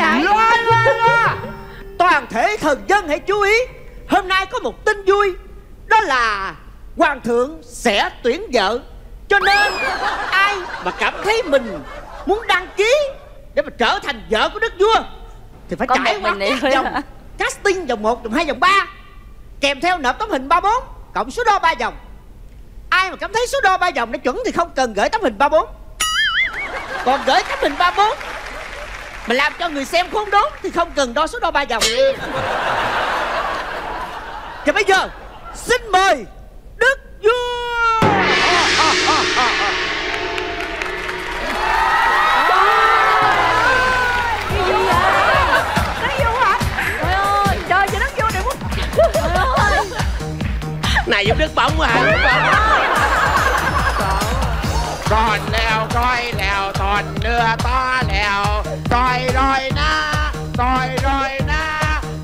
sản loa. Toàn thể thần dân hãy chú ý, hôm nay có một tin vui, đó là hoàng thượng sẽ tuyển vợ. Cho nên ai mà cảm thấy mình muốn đăng ký để mà trở thành vợ của đức vua thì phải trải qua các vòng casting, vòng 1, vòng 2, vòng 3, kèm theo nộp tấm hình 34 cộng số đo 3 vòng. Ai mà cảm thấy số đo 3 vòng đã chuẩn thì không cần gửi tấm hình 34. Còn gửi tấm hình 34 mà làm cho người xem khốn đốn thì không cần đo số đo 3 vòng. Thì bây giờ xin mời đức vua. Này giống nước bóng quá hả? Còn leo coi leo còn đưa to leo coi rồi na coi rồi na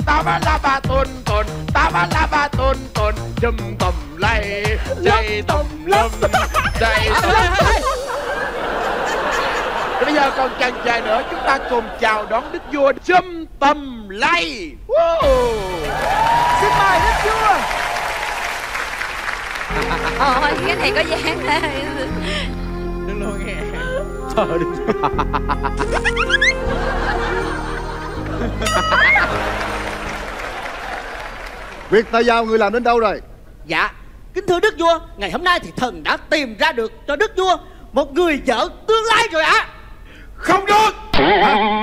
ta ba la ba tun tun ta ba la ba tun tun chum tùm lây dây tùm lum dây tùm lum. Bây giờ còn chần chừ nữa, chúng ta cùng chào đón đức vua chum tùm lây. Xin mời đức vua. Ôi cái này có dáng ra đừng luôn nghe. Trời ơi. Việc tại giao người làm đến đâu rồi? Dạ kính thưa đức vua, ngày hôm nay thì thần đã tìm ra được cho đức vua một người vợ tương lai rồi ạ. Không được.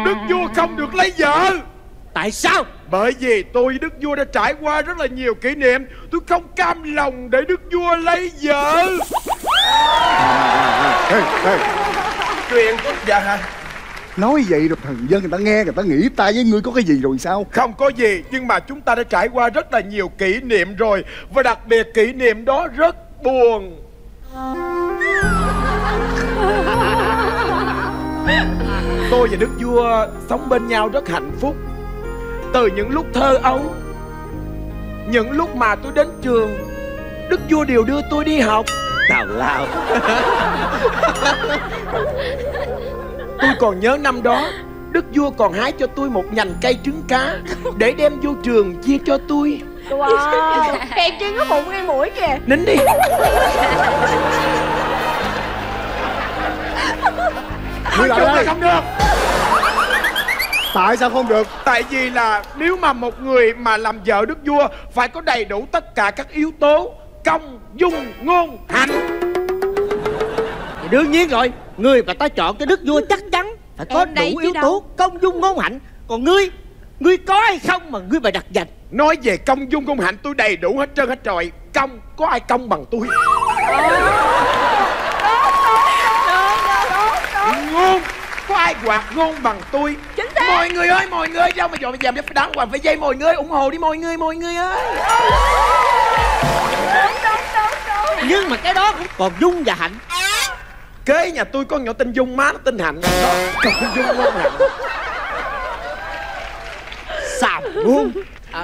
Đức vua không được lấy vợ. Tại sao? Bởi vì tôi đức vua đã trải qua rất là nhiều kỷ niệm. Tôi không cam lòng để đức vua lấy vợ. Chuyện tốt vậy hả? Nói vậy rồi thần dân người ta nghe, người ta nghĩ ta với ngươi có cái gì rồi sao? Không có gì, nhưng mà chúng ta đã trải qua rất là nhiều kỷ niệm rồi. Và đặc biệt kỷ niệm đó rất buồn. Tôi và đức vua sống bên nhau rất hạnh phúc. Từ những lúc thơ ấu, những lúc mà tôi đến trường, đức vua đều đưa tôi đi học. Tào lao. Tôi còn nhớ năm đó, đức vua còn hái cho tôi một nhành cây trứng cá để đem vô trường chia cho tôi. Wow, cây trứng có bụng ngay mũi kìa. Nín đi. Nói chung là không được. Tại sao không được? Tại vì là nếu mà một người mà làm vợ đức vua phải có đầy đủ tất cả các yếu tố công, dung, ngôn, hạnh. Thì đương nhiên rồi, người mà ta chọn cho đức vua chắc chắn phải có đủ yếu tố công, dung, ngôn, hạnh. Còn ngươi, ngươi có hay không mà ngươi mà đặt dành? Nói về công, dung, ngôn, hạnh tôi đầy đủ hết trơn hết rồi. Công, có ai công bằng tôi? Ngôn, có ai quạt ngôn bằng tôi? Chính xác. Mọi người ơi, mọi người đâu mà dọn dẹp phải đắng hoàng phải dây, mọi người ủng hộ đi mọi người ơi. Đúng. Nhưng mà cái đó cũng còn dung và hạnh. Kế nhà tôi con nhỏ tên Dung, má nó tên Hạnh. Đó, còn Dung ngôn hạnh. Xàm luôn.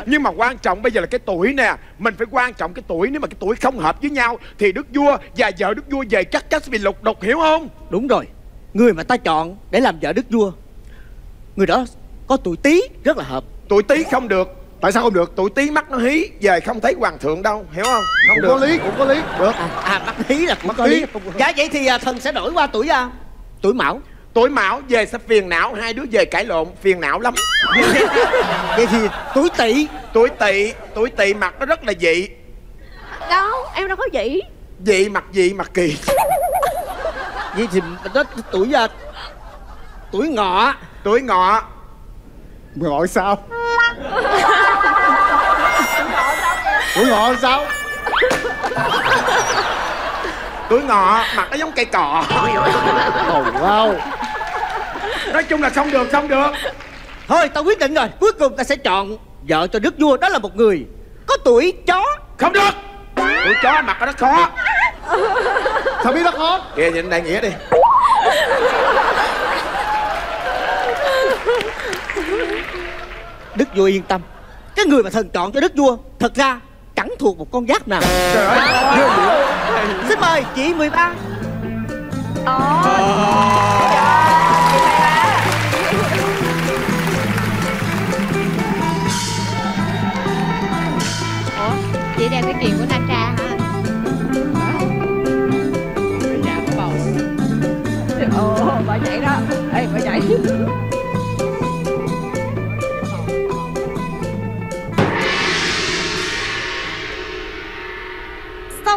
Nhưng mà quan trọng bây giờ là cái tuổi nè. Mình phải quan trọng cái tuổi. Nếu mà cái tuổi không hợp với nhau thì đức vua và vợ đức vua về chắc chắn sẽ bị lục đục, hiểu không? Đúng rồi. Người mà ta chọn để làm vợ đức vua, người đó có tuổi Tý rất là hợp. Tuổi Tý không được. Tại sao không được? Tuổi Tý mắt nó hí, về không thấy hoàng thượng đâu, hiểu không? Không cũng được. Có lý, cũng có lý. Được. Mắt hí là cũng có lý. Dạ vậy thì thần sẽ đổi qua tuổi tuổi Mão. Tuổi Mão về sẽ phiền não, hai đứa về cãi lộn, phiền não lắm. Vậy thì tuổi Tỵ. Tuổi Tỵ mặt nó rất là dị. Đâu, em đâu có dị. Dị mặt kỳ. Vậy thì đó tuổi Ngọ. Ngọ sao? Tuổi Ngọ mặt nó giống cây cọ. Tào lao. Nói chung là không được, Thôi tao quyết định rồi, cuối cùng ta sẽ chọn vợ cho đức vua, đó là một người có tuổi Chó. Không được. Tuổi Chó mặt nó rất khó. Sao biết nó khó? Kìa nhìn Đại Nghĩa đi. Đức vua yên tâm, cái người mà thần chọn cho đức vua thật ra chẳng thuộc một con giáp nào. Trời ơi. Xin mời chị 13.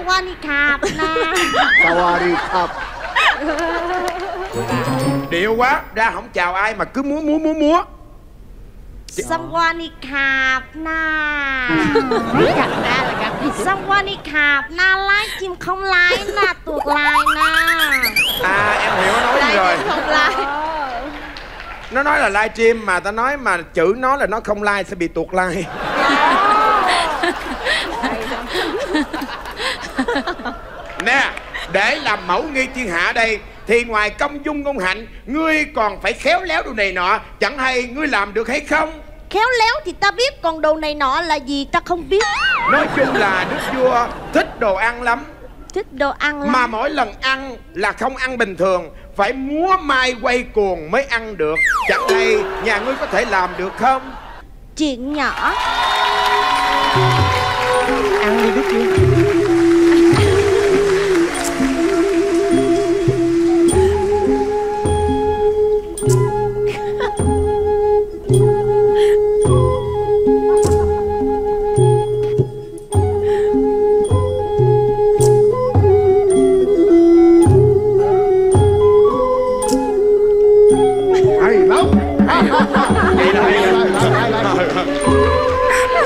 วัสดีครับนะสวัสดีครับđiệu quá ra không chào ai mà cứ múa múa múa múa Sawanikap na Sawanikap na lái chim không lái na tuột lái na à em hiểu nó nói gì rồi không lái nó nói là live stream mà tao nói mà chữ nó là nó không like sẽ bị tuột like nè để làm mẫu nghi thiên hạ đây thì ngoài công dung công hạnh ngươi còn phải khéo léo đồ này nọ chẳng hay ngươi làm được hay không? Khéo léo thì ta biết còn đồ này nọ là gì ta không biết. Nói chung là đức vua thích đồ ăn lắm. Thích đồ ăn lắm mà mỗi lần ăn là không ăn bình thường, phải múa mai quay cuồng mới ăn được. Chẳng hay nhà ngươi có thể làm được không? Chuyện nhỏ ăn đi đức vua.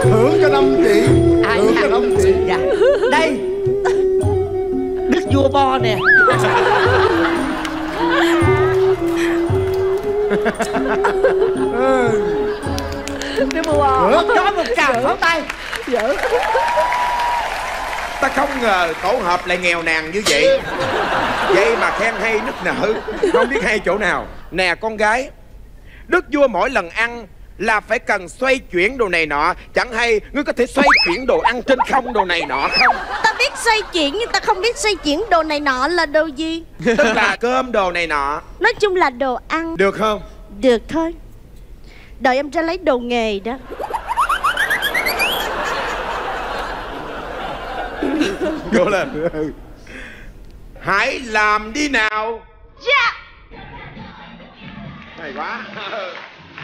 Hưởng cho 5 triệu. Hưởng cho 5 triệu. Dạ. Đây đức vua Bo nè. Đức vua Bo có một cào pháo tay. Ta không ngờ tổ hợp lại nghèo nàn như vậy. Vậy mà khen hay nức nở. Không biết hay chỗ nào. Nè con gái, đức vua mỗi lần ăn là phải cần xoay chuyển đồ này nọ. Chẳng hay ngươi có thể xoay chuyển đồ ăn trên không đồ này nọ không? Ta biết xoay chuyển nhưng ta không biết xoay chuyển đồ này nọ là đồ gì. Tức là cơm đồ này nọ. Nói chung là đồ ăn. Được không? Được thôi. Đợi em ra lấy đồ nghề đó. Vô lên. Hãy làm đi nào. Dạ. Hay quá.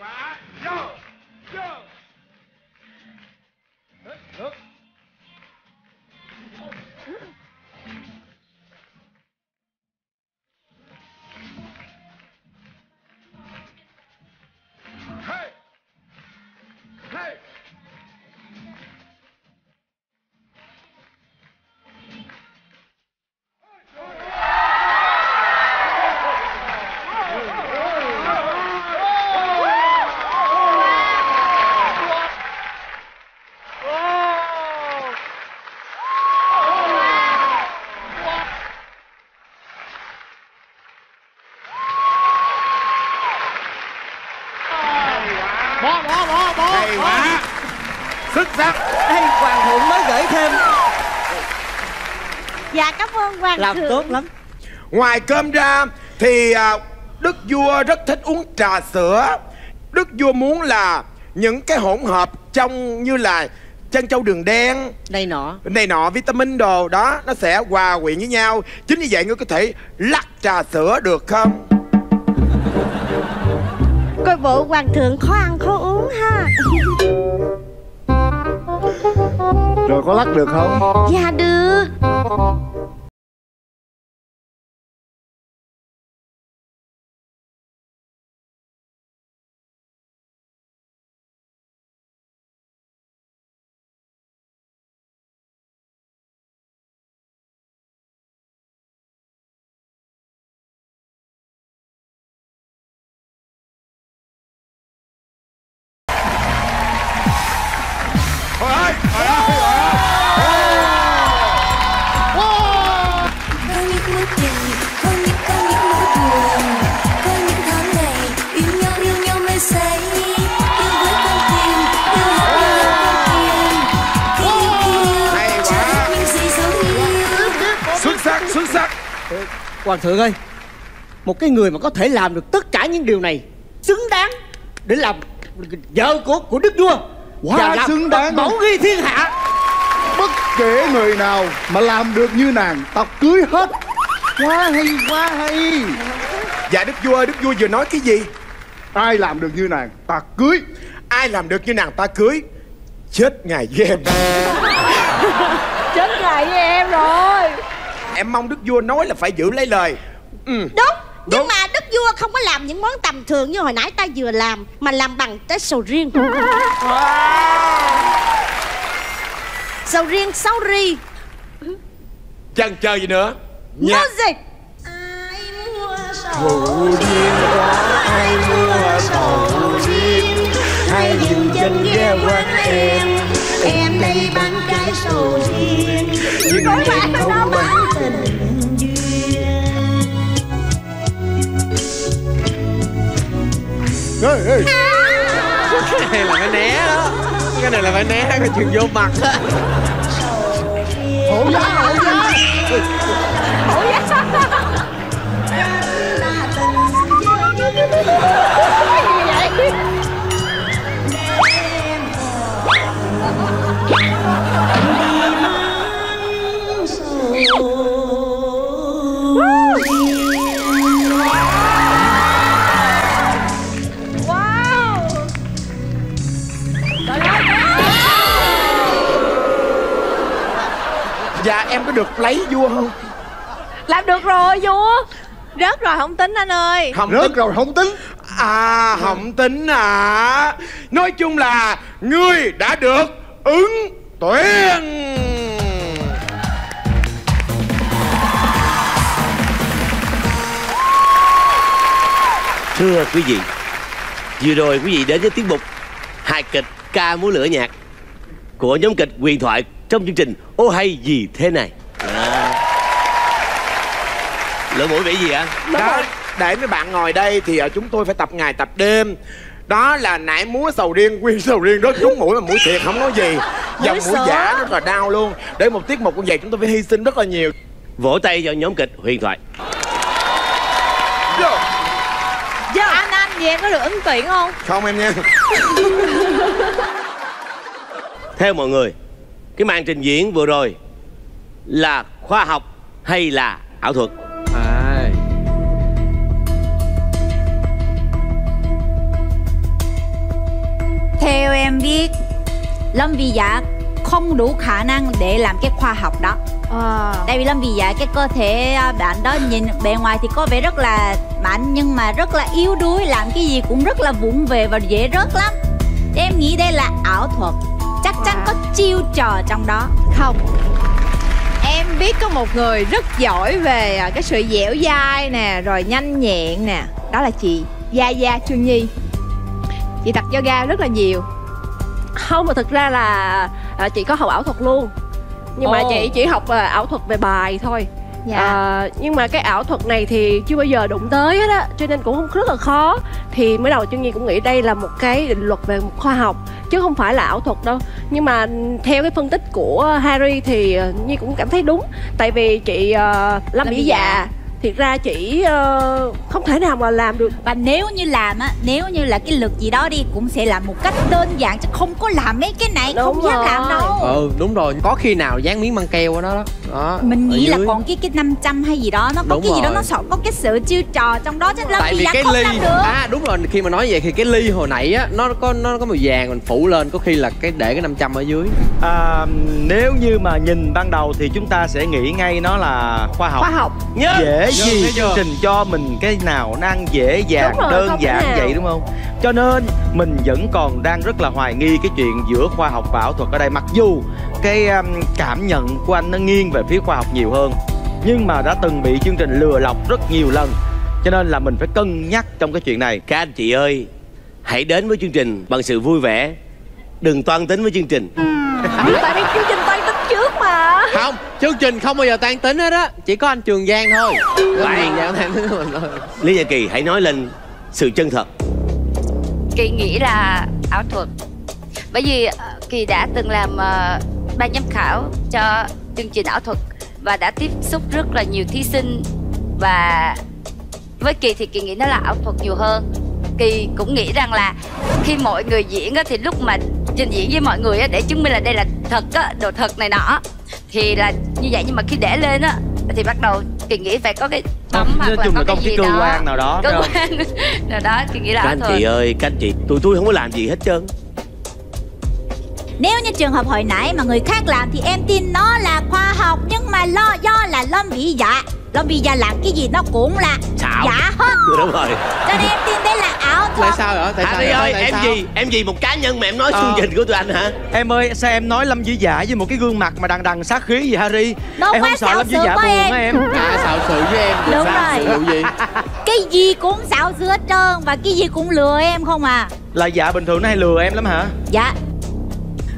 quá. Vô. Vô. Look. Hey. Hey. Dạ cảm ơn hoàng thượng. Làm tốt lắm. Ngoài cơm ra thì đức vua rất thích uống trà sữa. Đức vua muốn là những cái hỗn hợp trong như là trân châu đường đen này nọ vitamin đồ đó nó sẽ hòa quyện với nhau. Chính như vậy ngươi có thể lắc trà sữa được không? Coi bộ hoàng thượng khó ăn khó uống ha. Rồi có lắc được không? Dạ được. Hoàng thượng ơi, một cái người mà có thể làm được tất cả những điều này xứng đáng để làm vợ của đức vua. Quá xứng đáng, mẫu nghi thiên hạ. Bất kể người nào mà làm được như nàng tao cưới hết. Quá hay, quá hay. Dạ đức vua ơi, đức vua vừa nói cái gì? Ai làm được như nàng ta cưới. Ai làm được như nàng ta cưới chết ngày với em. Chết ngày với em rồi. Em mong đức vua nói là phải giữ lấy lời. Đúng. Nhưng mà đức vua không có làm những món tầm thường như hồi nãy ta vừa làm, mà làm bằng trái sầu riêng. Sầu riêng sáu ri. Chần chờ gì nữa? Music. Ai mua sầu riêng đó, ai mua sầu riêng, hãy dừng chân ghé quán em đây bán trái sầu riêng. Nhưng em không bán tình. Ê, ê. Cái này là phải né đó. Cái này là phải né, cái chuyện vô mặt á. Hổ giá, hổ giá. Hổ giá. Cái gì vậy? Dạ em có được lấy vua không? Làm được rồi vua. Rớt rồi không tính anh ơi. Không rớt tính. Rồi không tính. À không tính à. Nói chung là ngươi đã được ứng tuyển. Thưa quý vị, vừa rồi quý vị đến với tiết mục hài kịch ca múa lửa nhạc của nhóm kịch Huyền Thoại trong chương trình Ô Hay Gì Thế Này. Lỡ mũi bị gì ạ? Đó, để mấy bạn ngồi đây thì chúng tôi phải tập ngày tập đêm. Đó là nãy múa sầu riêng, quyên sầu riêng đó trúng mũi, mà mũi thiệt không có gì. Dòng mũi giả rất là đau luôn. Để một tiết mục như vậy chúng tôi phải hy sinh rất là nhiều. Vỗ tay cho nhóm kịch Huyền Thoại. Anh vậy em có được ứng tuyển không? Không em nha. Theo mọi người, cái màn trình diễn vừa rồi là khoa học hay là ảo thuật? À. Theo em biết, Lâm Vy Dạ không đủ khả năng để làm cái khoa học đó. Tại vì Lâm Vy Dạ cái cơ thể bạn đó nhìn bề ngoài thì có vẻ rất là mạnh, nhưng mà rất là yếu đuối, làm cái gì cũng rất là vụng về và dễ rớt lắm. Em nghĩ đây là ảo thuật. Chắc chắn có chiêu trò trong đó. Không, em biết có một người rất giỏi về cái sự dẻo dai nè, rồi nhanh nhẹn nè. Đó là chị Gia Gia Trương Nhi. Chị tập yoga rất là nhiều. Không, mà thực ra là chị có học ảo thuật luôn. Nhưng mà chị chỉ học ảo thuật về bài thôi. Dạ. Nhưng mà cái ảo thuật này thì chưa bao giờ đụng tới hết á, cho nên cũng không rất là khó. Thì mới đầu Trương Nhi cũng nghĩ đây là một cái định luật về một khoa học chứ không phải là ảo thuật đâu. Nhưng mà theo cái phân tích của Harry thì Nhi cũng cảm thấy đúng. Tại vì chị Lâm Vy Dạ thiệt ra chị không thể nào mà làm được. Và nếu như làm á, nếu như là cái lực gì đó đi cũng sẽ làm một cách đơn giản, chứ không có làm mấy cái này đúng không dám làm đâu. Đúng rồi, có khi nào dán miếng băng keo đó đó. Mình nghĩ là còn cái 500 hay gì đó, nó có đúng cái rồi. Gì đó nó sợ có cái sự chiêu trò trong đó chứ Lâm Vy Dạ không làm được. À đúng rồi, khi mà nói vậy thì cái ly hồi nãy á nó có màu vàng mình phủ lên, có khi là cái để cái 500 ở dưới. Nếu như mà nhìn ban đầu thì chúng ta sẽ nghĩ ngay nó là khoa học. Khoa học. Yeah. Dễ gì chương trình cho mình cái nào nó ăn dễ dàng, rồi, đơn giản vậy đúng không? Cho nên mình vẫn còn đang rất là hoài nghi cái chuyện giữa khoa học và ảo thuật ở đây. Mặc dù cái cảm nhận của anh nó nghiêng về phía khoa học nhiều hơn, nhưng mà đã từng bị chương trình lừa lọc rất nhiều lần, cho nên là mình phải cân nhắc trong cái chuyện này. Các anh chị ơi, hãy đến với chương trình bằng sự vui vẻ, đừng toan tính với chương trình. Tại vì chương trình toan tính trước mà. Không, chương trình không bao giờ toan tính hết á, chỉ có anh Trường Giang thôi. Lý Gia Kỳ hãy nói lên sự chân thật. Kỳ nghĩ là ảo thuật, bởi vì Kỳ đã từng làm ban giám khảo cho chương trình ảo thuật và đã tiếp xúc rất là nhiều thí sinh Và với Kỳ thì Kỳ nghĩ nó là ảo thuật nhiều hơn. Kỳ cũng nghĩ rằng là khi mọi người diễn thì lúc mà trình diễn với mọi người để chứng minh là đây là thật, đồ thật này nọ thì là như vậy. Nhưng mà khi để lên thì bắt đầu Kỳ nghĩ phải có cái bấm hoặc là có cái gì đó, cơ quan nào đó, cơ quan nào đó. Kỳ nghĩ là ảo thuật. Các anh chị ơi, các anh chị, tụi tôi không có làm gì hết trơn. Nếu như trường hợp hồi nãy mà người khác làm thì em tin nó là khoa học, nhưng mà do là Lâm bị dạ. Lâm bị dạ làm cái gì nó cũng là xạo. Dạ hết. Đúng rồi. Cho nên em tin đây là ảo thuật. Tại sao hả? Tại sao? Ơi, tại em sao? Gì? Em gì một cá nhân mà em nói xung trình của tụi anh hả? Em ơi, sao em nói Lâm dữ dạ với một cái gương mặt mà đằng đằng sát khí gì Harry? Đúng, em không sợ Lâm dữ dạ buồn hả em? À, xạo sự với em. Đúng sao rồi. Sự gì? Cái gì cũng xạo sự hết trơn và cái gì cũng lừa em không à? Là dạ bình thường nó hay lừa em lắm hả? Dạ.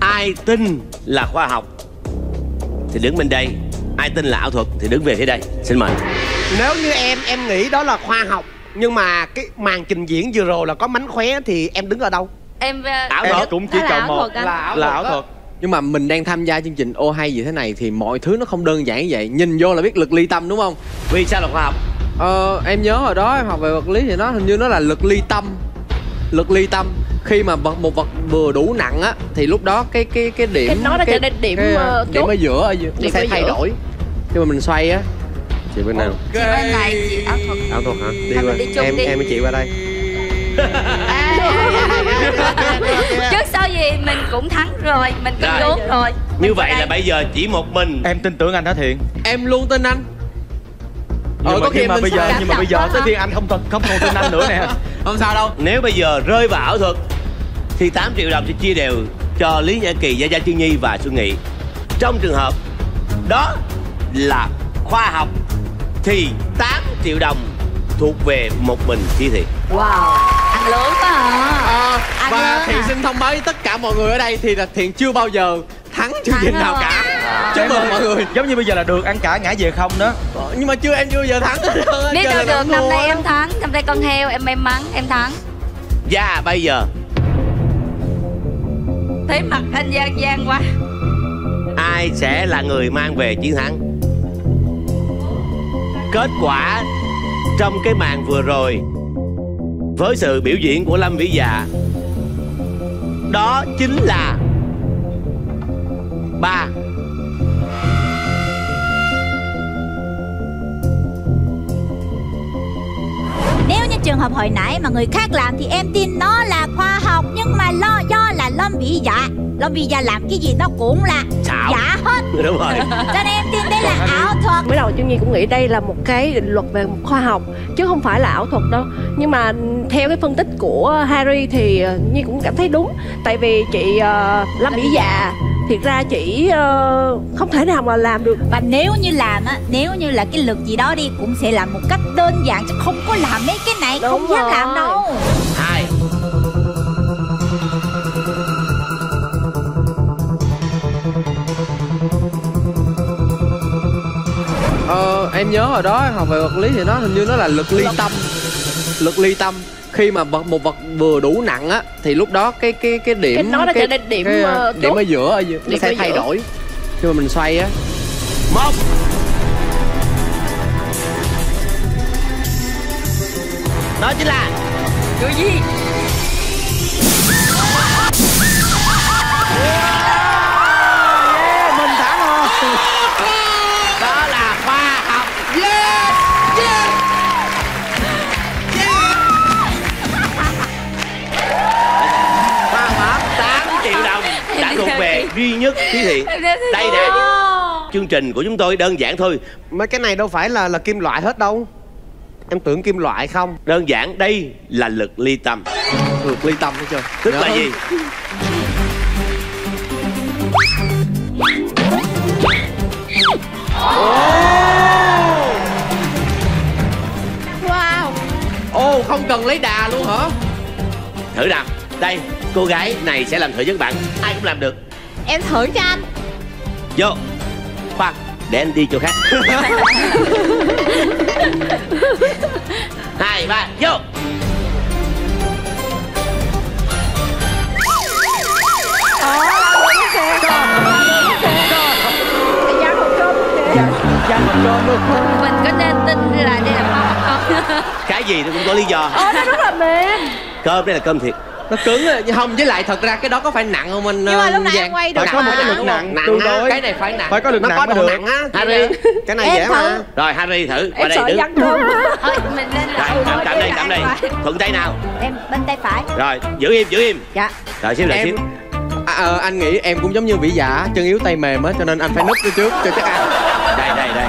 Ai tin là khoa học thì đứng bên đây, ai tin là ảo thuật thì đứng về phía đây. Xin mời. Nếu như em nghĩ đó là khoa học, nhưng mà cái màn trình diễn vừa rồi là có mánh khóe thì em đứng ở đâu? Em ảo thuật cũng chỉ chọn một là ảo thuật. Nhưng mà mình đang tham gia chương trình Ô Hay gì thế này thì mọi thứ nó không đơn giản như vậy. Nhìn vô là biết lực ly tâm đúng không? Vì sao là khoa học? Em nhớ hồi đó em học về vật lý thì nó hình như nó là lực ly tâm. Lực ly tâm khi mà một vật vừa đủ nặng á thì lúc đó cái điểm nó trở nên điểm ở giữa nó sẽ thay đổi khi mà mình xoay á. Chị bên nào? Chị bên này. Chị ảo thuật. Ảo thuật hả? Đi qua em với chị qua đây. Trước sau gì mình cũng thắng rồi, mình cũng đúng rồi. Như vậy là bây giờ chỉ một mình em tin tưởng anh hả Thiện? Em luôn tin anh. Nhưng mà bây giờ tới khi anh không tin anh nữa nè. Không sao đâu. Nếu bây giờ rơi vào ảo thuật thì 8 triệu đồng sẽ chia đều cho Lý Nhã Kỳ, Gia Gia Chi Nhi và Xuân Nghị. Trong trường hợp đó là khoa học thì 8 triệu đồng thuộc về một mình Chi Thị. Wow, ăn lớn quá hả? Và Thiện xin thông báo với tất cả mọi người ở đây thì là Thiện chưa bao giờ thắng chương trình nào cả. Chúc mừng mọi người. Giống như bây giờ là được ăn cả ngã về không đó. Nhưng mà em chưa bao giờ thắng. Biết đâu được, năm nay em thắng. Năm nay con heo em may mắn em thắng. Dạ bây giờ thấy mặt anh gian gian quá. Ai sẽ là người mang về chiến thắng? Kết quả trong cái màn vừa rồi với sự biểu diễn của Lâm Vĩ Dạ đó chính là 3. Nếu như trường hợp hồi nãy mà người khác làm thì em tin nó là khoa học, nhưng mà do là Lâm bị dạ. Lâm bị dạ làm cái gì nó cũng là xạo. Dạ hết. Đúng rồi. Cho nên em tin đây là ảo thuật. Mới đầu Chương Nhi cũng nghĩ đây là một cái định luật về khoa học chứ không phải là ảo thuật đâu. Nhưng mà theo cái phân tích của Harry thì Nhi cũng cảm thấy đúng. Tại vì chị Lâm bị dạ thiệt ra chỉ không thể nào mà làm được. Và nếu như làm á, nếu như là cái lực gì đó đi cũng sẽ làm một cách đơn giản chứ không có làm mấy cái này. Đúng, không dám làm đâu. 2. Em nhớ hồi đó em học về vật lý thì nó hình như nó là lực ly tâm. Lực ly tâm khi mà một vật vừa đủ nặng á thì lúc đó cái điểm nó trở nên điểm ở giữa nó sẽ thay đổi khi mà mình xoay á. 1. Đó chính là cái gì? Yeah, mình thắng rồi. Đó là khoa học. Yeah. Thuộc về duy nhất Chí Thị. Đây nè, chương trình của chúng tôi đơn giản thôi. Mấy cái này đâu phải là kim loại hết đâu. Em tưởng kim loại không? Đơn giản, đây là lực ly tâm. Lực ly tâm hết trơn. Tức là gì? Wow. Ồ, không cần lấy đà luôn hả? Thử nào. Đây, cô gái này sẽ làm thử với các bạn. Ai cũng làm được. Em thử cho anh. Vô. Khoan, để anh đi chỗ khác. 2, 3, vô. Trời ơi, trời ơi. gian mình cho luôn. Mình có nên tin là đây là mắm không? Cái gì nó cũng có lý do. Nó rất là mềm. Cơm đây là cơm thiệt. Nó cứng á, không với lại thật ra cái đó có phải nặng không anh? Nhưng mà lúc nãy anh quay được. Phải có một cái lực nặng, tương đối. Cái này phải nặng. Phải có lực nặng mới được. Nặng á. Harry, cái này dễ mà. Rồi Harry thử. Qua đây đứng. Thôi mình lên lại. Tạm đây, tạm đây. Thuận tay nào? Em bên tay phải. Rồi, giữ im, giữ im. Dạ. Rồi xíu lại xíu. Anh nghĩ em cũng giống như Vĩ Dạ, chân yếu tay mềm á, cho nên anh phải núp đi trước cho chắc ăn. Đây đây đây.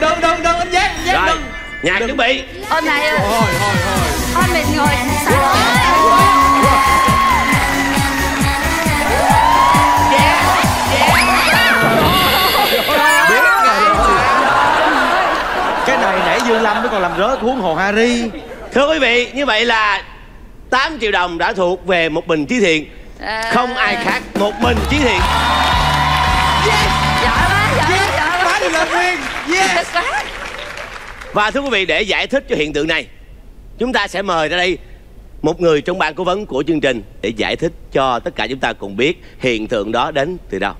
Đừng anh Giác, rồi. Nhạc chuẩn bị. Ôm này ơi. Thôi. Ôm mình ngồi sẵn. Cái này nãy Dương Lâm nó còn làm rớt huống hồ Harry. Thưa quý vị, như vậy là 8 triệu đồng đã thuộc về một mình Chí Thiện. Không ai khác, một mình Chí Thiện. Yes. Dạ quá được làm nguyên. Yes. Và thưa quý vị, để giải thích cho hiện tượng này, chúng ta sẽ mời ra đây một người trong ban cố vấn của chương trình để giải thích cho tất cả chúng ta cùng biết hiện tượng đó đến từ đâu.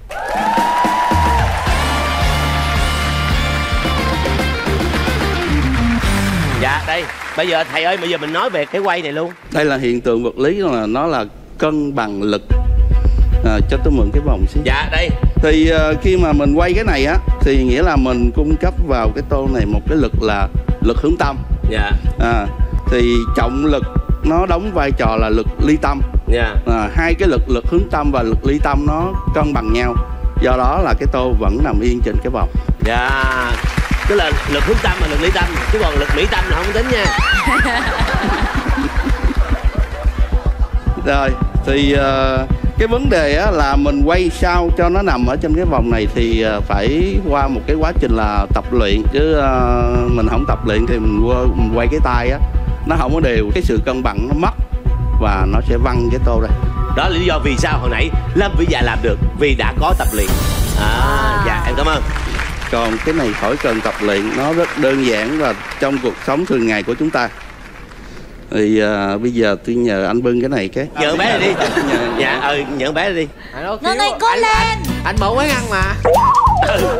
Dạ đây, bây giờ thầy ơi, bây giờ mình nói về cái quay này luôn. Đây là hiện tượng vật lý, là nó là cân bằng lực. Cho tôi mượn cái vòng xíu. Dạ đây. Thì khi mà mình quay cái này á, thì nghĩa là mình cung cấp vào cái tô này một cái lực là lực hướng tâm. Dạ. Thì trọng lực nó đóng vai trò là lực ly tâm. Dạ. Hai cái lực, lực hướng tâm và lực ly tâm nó cân bằng nhau. Do đó là cái tô vẫn nằm yên trên cái vòng. Dạ. Tức là lực hướng tâm và lực ly tâm, chứ còn lực mỹ tâm là không tính nha. Rồi, thì cái vấn đề á, là mình quay sao cho nó nằm ở trong cái vòng này thì phải qua một cái quá trình là tập luyện, chứ mình không tập luyện thì mình quay cái tay á, nó không có đều, cái sự cân bằng nó mất và nó sẽ văng cái tô ra. Đó là lý do vì sao hồi nãy Lâm Vĩ Dạ làm được, vì đã có tập luyện. Dạ em cảm ơn. Còn cái này khỏi cần tập luyện, nó rất đơn giản và trong cuộc sống thường ngày của chúng ta. Thì bây giờ tôi nhờ anh bưng cái này cái. Nhờ bé này đi. Nhờ con bé này đi. Nó này có lên. Anh mở quán ăn mà.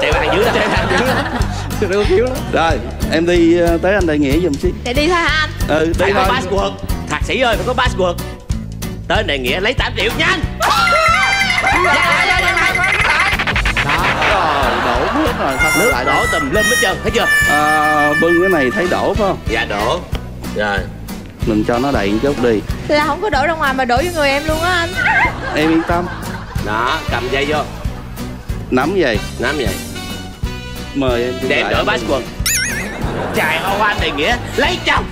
Chạy bàn dữ lắm. Rồi, em đi tới anh Đại Nghĩa giùm xí. Để đi thôi hả anh? Ừ, đi thôi. Password. Thạc sĩ ơi, phải có password. Tới anh Đại Nghĩa lấy 8 triệu nhanh. Đổ hết rồi, nước đổ tùm lên hết trơn, thấy chưa? Bưng cái này thấy đổ phải không? Dạ đổ. Rồi. Mình cho nó đầy chút đi. Là không có đổ ra ngoài mà đổ vô người em luôn á anh. Em yên tâm. Đó, cầm dây vô. Nắm vậy. Mời em. Để em đổi bát quần. Trời ơi anh Đại Nghĩa lấy chồng.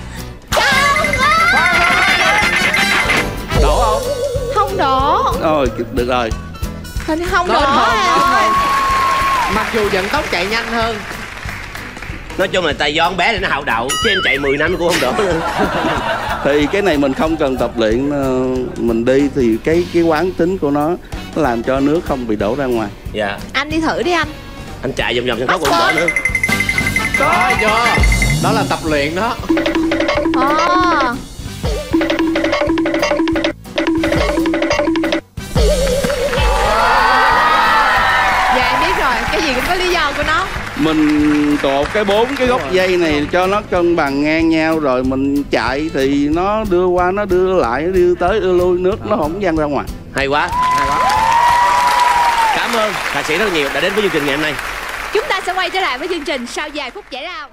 Đổ không? Không đổ. Rồi, được rồi. Hình không đổ rồi. Mặc dù vận tốc chạy nhanh hơn. Nói chung là tài do con bé này nó hạo đậu, chứ em chạy 10 năm cũng không đổ nữa. Thì cái này mình không cần tập luyện, mình đi thì cái quán tính của nó làm cho nước không bị đổ ra ngoài. Dạ. Anh đi thử đi anh. Anh chạy vòng vòng cho nó cũng đổ nữa. Đó do. Đó là tập luyện đó. Dạ em biết rồi, cái gì cũng có lý do của nó. Mình cột cái 4 cái góc dây này cho nó cân bằng ngang nhau, rồi mình chạy thì nó đưa qua, nó đưa lại, nó đưa tới đưa lui, nước nó không văng ra ngoài. Hay quá. Cảm ơn thạc sĩ rất nhiều đã đến với chương trình ngày hôm nay. Chúng ta sẽ quay trở lại với chương trình sau vài phút giải lao.